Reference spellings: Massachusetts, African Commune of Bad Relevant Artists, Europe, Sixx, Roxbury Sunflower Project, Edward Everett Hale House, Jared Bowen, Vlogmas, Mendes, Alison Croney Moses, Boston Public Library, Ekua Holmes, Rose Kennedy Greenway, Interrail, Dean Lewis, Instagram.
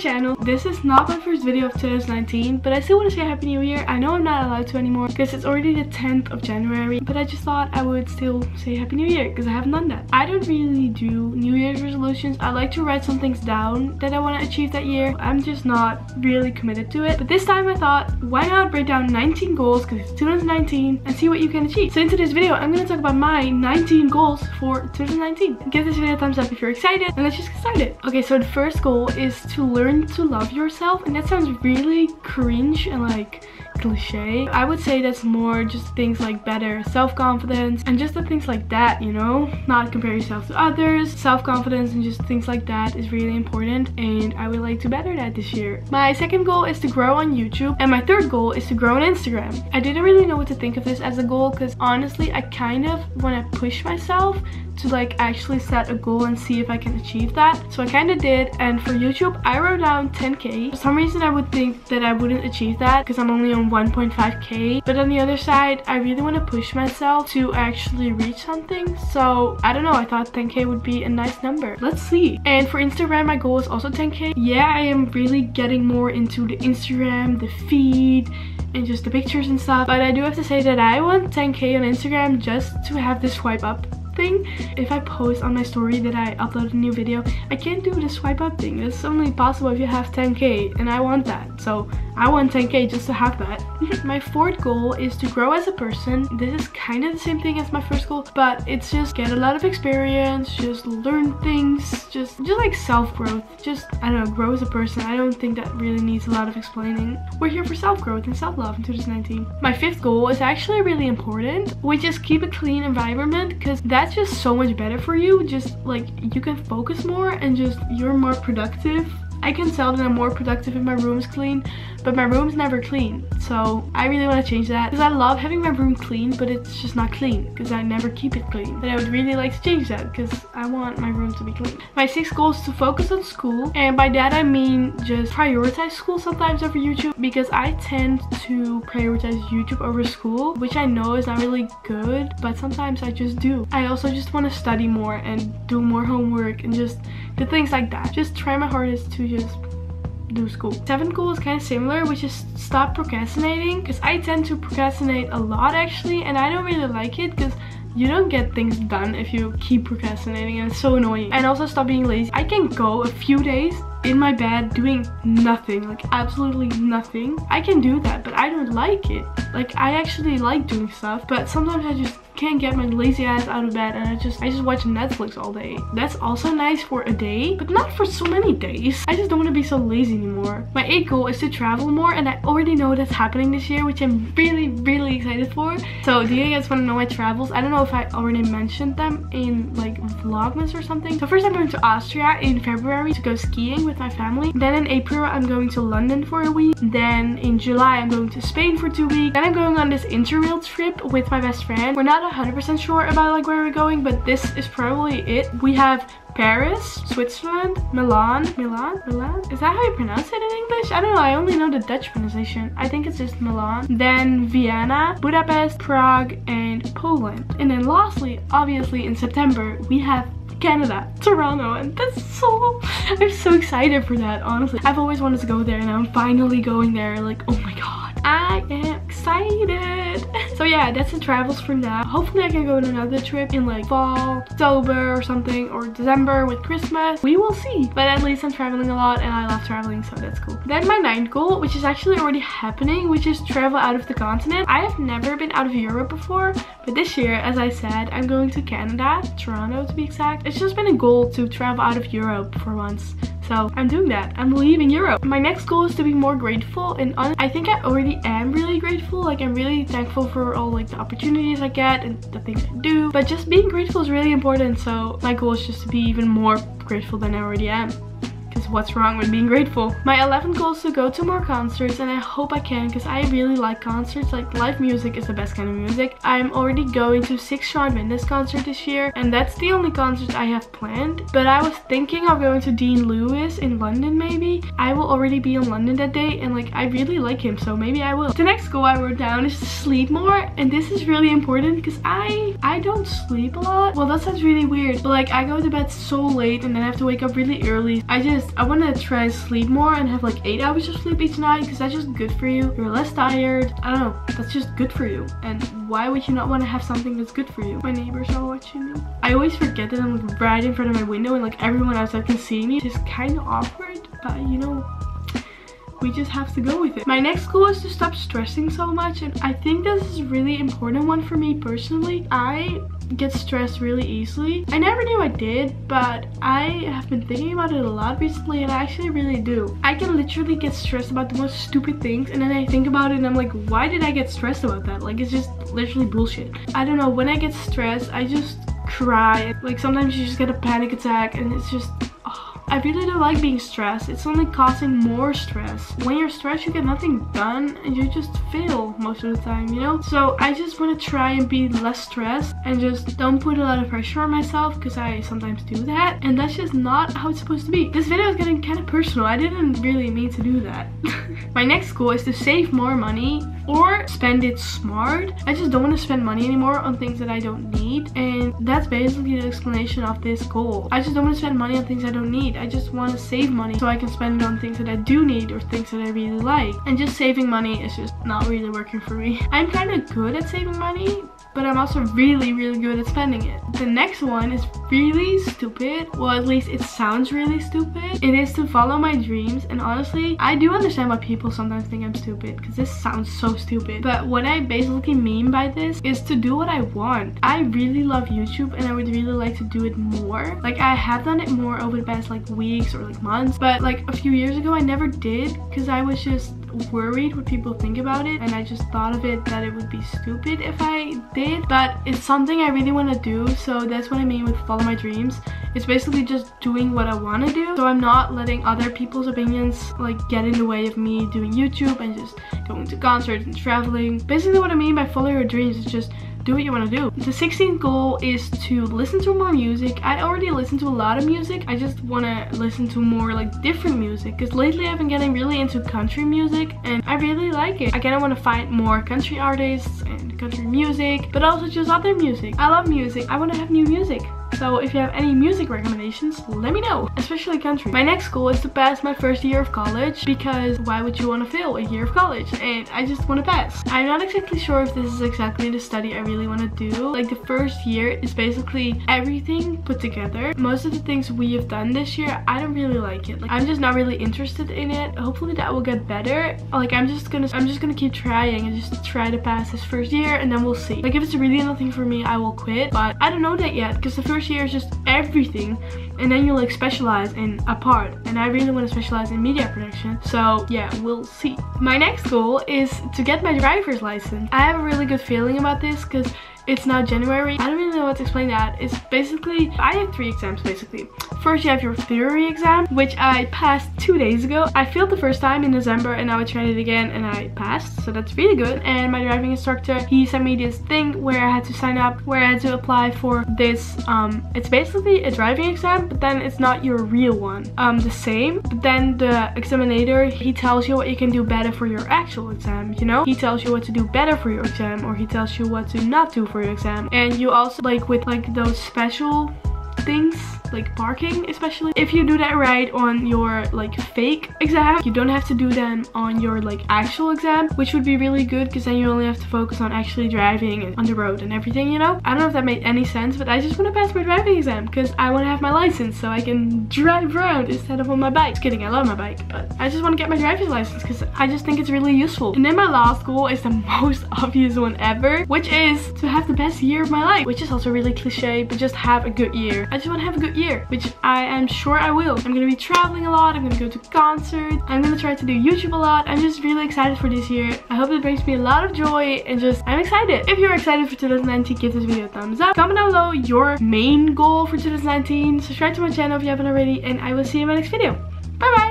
Channel. This is not my first video of 2019, but I still want to say Happy New Year. I know I'm not allowed to anymore because it's already the 10th of January, but I just thought I would still say Happy New Year because I haven't done that. I don't really do New Year's resolutions. I like to write some things down that I want to achieve that year. I'm just not really committed to it, but this time I thought, why not break down 19 goals because it's 2019 and see what you can achieve. So in today's video, I'm going to talk about my 19 goals for 2019. Give this video a thumbs up if you're excited, and let's just get started. Okay, so the first goal is to learn to love yourself, and that sounds really cringe and like cliche. I would say that's more just things like better self-confidence and just the things like that, you know, not compare yourself to others. Self-confidence and just things like that is really important, and I would like to better that this year. My second goal is to grow on YouTube, and my third goal is to grow on Instagram. I didn't really know what to think of this as a goal because honestly I kind of want to push myself to like actually set a goal and see if I can achieve that. So I kind of did, and for YouTube I wrote down 10K. For some reason I would think that I wouldn't achieve that because I'm only on 1.5K, but on the other side I really want to push myself to actually reach something. So I don't know, I thought 10K would be a nice number. Let's see. And for Instagram my goal is also 10K. Yeah, I am really getting more into the Instagram, the feed, and just the pictures and stuff, but I do have to say that I want 10K on Instagram just to have this swipe up thing. If I post on my story that I upload a new video, I can't do the swipe up thing. That's only possible if you have 10K, and I want that. So I want 10K just to have that. My fourth goal is to grow as a person. This is kind of the same thing as my first goal, but it's just get a lot of experience, just learn things, just like self-growth. Just, I don't know, grow as a person. I don't think that really needs a lot of explaining. We're here for self-growth and self-love in 2019. My fifth goal is actually really important, which is keep a clean environment, because that's just so much better for you. Just like you can focus more and just you're more productive. I can tell that I'm more productive if my room is clean, but my room's never clean, so I really want to change that because I love having my room clean, but it's just not clean because I never keep it clean. But I would really like to change that because I want my room to be clean. My sixth goal is to focus on school, and by that I mean just prioritize school sometimes over YouTube, because I tend to prioritize YouTube over school, which I know is not really good, but sometimes I just do. I also just want to study more and do more homework and just the things like that. Just try my hardest to just do school. Seventh goal is kind of similar, which is stop procrastinating, because I tend to procrastinate a lot actually, and I don't really like it because you don't get things done if you keep procrastinating, and it's so annoying. And also stop being lazy. I can go a few days in my bed doing nothing, like absolutely nothing. I can do that, but I don't like it. Like, I actually like doing stuff, but sometimes I just can't get my lazy ass out of bed, and I just watch Netflix all day. That's also nice for a day, but not for so many days. I just don't want to be so lazy anymore. My eighth goal is to travel more, and I already know that's happening this year, which I'm really, really excited for. So do you guys want to know my travels? I don't know if I already mentioned them in like Vlogmas or something. So first I'm going to Austria in February to go skiing with my family. Then in April I'm going to London for a week. Then in July I'm going to Spain for 2 weeks. Then I'm going on this interrail trip with my best friend. We're not 100% sure about like where we're going, but this is probably it. We have Paris, Switzerland, Milan? Is that how you pronounce it in English? I don't know, I only know the Dutch pronunciation. I think it's just Milan. Then Vienna, Budapest, Prague, and Poland. And then lastly, obviously in September, we have Canada, Toronto, and that's so... I'm so excited for that, honestly. I've always wanted to go there, and I'm finally going there. Like, oh my god, I am excited. So yeah, that's the travels for now. Hopefully I can go on another trip in like fall, October or something, or December with Christmas. We will see. But at least I'm traveling a lot, and I love traveling, so that's cool. Then my ninth goal, which is actually already happening, which is travel out of the continent. I have never been out of Europe before, but this year, as I said, I'm going to Canada, Toronto to be exact. It's just been a goal to travel out of Europe for once. So I'm doing that. I'm leaving Europe. My next goal is to be more grateful, and I think I already am really grateful. Like, I'm really thankful for all like the opportunities I get and the things I do, but just being grateful is really important. So my goal is just to be even more grateful than I already am, because because what's wrong with being grateful? My 11th goal is to go to more concerts, and I hope I can because I really like concerts. Like, live music is the best kind of music. I'm already going to Sixx and Mendes concert this year, and that's the only concert I have planned. But I was thinking of going to Dean Lewis in London maybe. I will already be in London that day, and like, I really like him, so maybe I will. The next goal I wrote down is to sleep more, and this is really important because I don't sleep a lot. Well, that sounds really weird, but like, I go to bed so late and then I have to wake up really early. I want to try and sleep more and have like 8 hours of sleep each night because that's just good for you. You're less tired. I don't know, that's just good for you. And why would you not want to have something that's good for you? My neighbors are watching me. I always forget that I'm right in front of my window and like everyone outside can see me. It's kind of awkward, but you know, we just have to go with it. My next goal is to stop stressing so much, and I think this is a really important one for me personally. I get stressed really easily. I never knew I did, but I have been thinking about it a lot recently, and I actually really do. I can literally get stressed about the most stupid things, and then I think about it and I'm like, why did I get stressed about that? Like, it's just literally bullshit. I don't know, when I get stressed, I just cry. Like, sometimes you just get a panic attack, and it's just, I really don't like being stressed. It's only causing more stress. When you're stressed, you get nothing done and you just fail most of the time, you know? So I just want to try and be less stressed and just don't put a lot of pressure on myself, because I sometimes do that, and that's just not how it's supposed to be. This video is getting kind of personal. I didn't really mean to do that. My next goal is to save more money or spend it smart. I just don't want to spend money anymore on things that I don't need, and that's basically the explanation of this goal. I just don't want to spend money on things I don't need. I just want to save money so I can spend it on things that I do need or things that I really like. And just saving money is just not really working for me. I'm kind of good at saving money, but I'm also really, really good at spending it. The next one is really stupid. Well, at least it sounds really stupid. It is to follow my dreams. And honestly, I do understand why people sometimes think I'm stupid, because this sounds so stupid. But what I basically mean by this is to do what I want. I really love YouTube and I would really like to do it more. Like, I have done it more over the past like weeks or like months, but like a few years ago I never did because I was just worried what people think about it, and I just thought of it that it would be stupid if I did. But it's something I really want to do, so that's what I mean with follow my dreams. It's basically just doing what I want to do, so I'm not letting other people's opinions like get in the way of me doing YouTube and just going to concerts and traveling. Basically what I mean by follow your dreams is just do what you want to do. The 16th goal is to listen to more music. I already listen to a lot of music. I just want to listen to more like different music, because lately I've been getting really into country music and I really like it. I kind of want to find more country artists and country music, but also just other music. I love music. I want to have new music. So if you have any music recommendations, let me know, especially country. My next goal is to pass my first year of college, because why would you want to fail a year of college? And I just want to pass. I'm not exactly sure if this is exactly the study I really want to do. Like, the first year is basically everything put together. Most of the things we have done this year, I don't really like it. Like, I'm just not really interested in it. Hopefully that will get better. Like, I'm just gonna keep trying and just try to pass this first year, and then we'll see. Like, if it's really nothing for me, I will quit, but I don't know that yet, because the first year is just everything, and then you like specialize in a part, and I really want to specialize in media production, so yeah, we'll see. My next goal is to get my driver's license. I have a really good feeling about this because it's now January. I don't really know what to explain that. It's basically, I have 3 exams basically. First you have your theory exam, which I passed 2 days ago. I failed the first time in December and now I tried it again and I passed, so that's really good. And my driving instructor, he sent me this thing where I had to sign up, where I had to apply for this, it's basically a driving exam, but then it's not your real one. The same, but then the examiner, he tells you what you can do better for your actual exam, you know? He tells you what to do better for your exam, or he tells you what to not do for your exam. And you also, like, with like those special things like parking, especially if you do that right on your like fake exam, you don't have to do them on your like actual exam, which would be really good because then you only have to focus on actually driving and on the road and everything, you know? I don't know if that made any sense, but I just want to pass my driving exam because I want to have my license so I can drive around instead of on my bike. Just kidding, I love my bike, but I just want to get my driver's license because I just think it's really useful. And then my last goal is the most obvious one ever, which is to have the best year of my life, which is also really cliche, but just have a good year. I just want to have a good year, which I am sure I will. I'm gonna be traveling a lot, I'm gonna go to concerts, I'm gonna try to do YouTube a lot. I'm just really excited for this year. I hope it brings me a lot of joy, and just, I'm excited. If you're excited for 2019, give this video a thumbs up. Comment down below your main goal for 2019. Subscribe to my channel if you haven't already, and I will see you in my next video. Bye-bye.